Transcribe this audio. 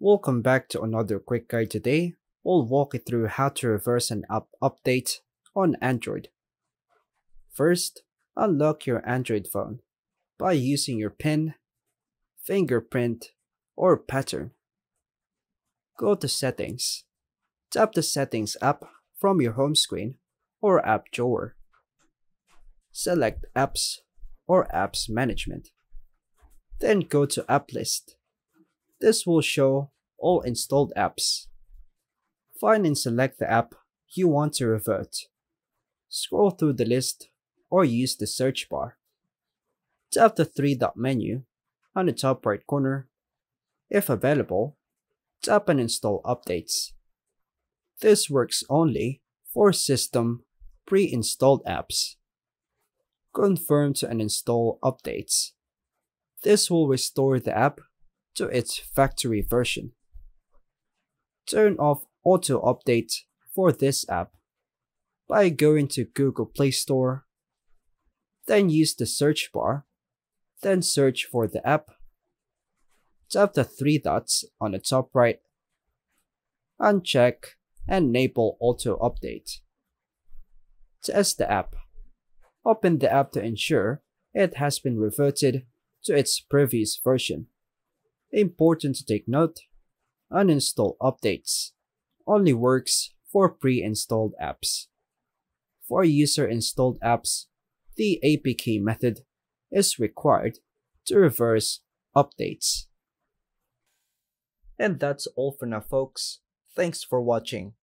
Welcome back to another quick guide. Today, we'll walk you through how to reverse an app update on Android. First, unlock your Android phone by using your PIN, fingerprint, or pattern. Go to Settings. Tap the Settings app from your home screen or app drawer. Select Apps or Apps Management. Then go to App List. This will show all installed apps. Find and select the app you want to revert. Scroll through the list or use the search bar. Tap the three-dot menu on the top right corner. If available, tap and install updates. This works only for system pre-installed apps. Confirm to uninstall updates. This will restore the app to its factory version. Turn off auto update for this app by going to Google Play Store, then use the search bar, then search for the app, tap the three dots on the top right, uncheck and enable auto update. Test the app. Open the app to ensure it has been reverted to its previous version. Important to take note, uninstall updates only works for pre-installed apps. For user-installed apps, the APK method is required to reverse updates. And that's all for now, folks. Thanks for watching.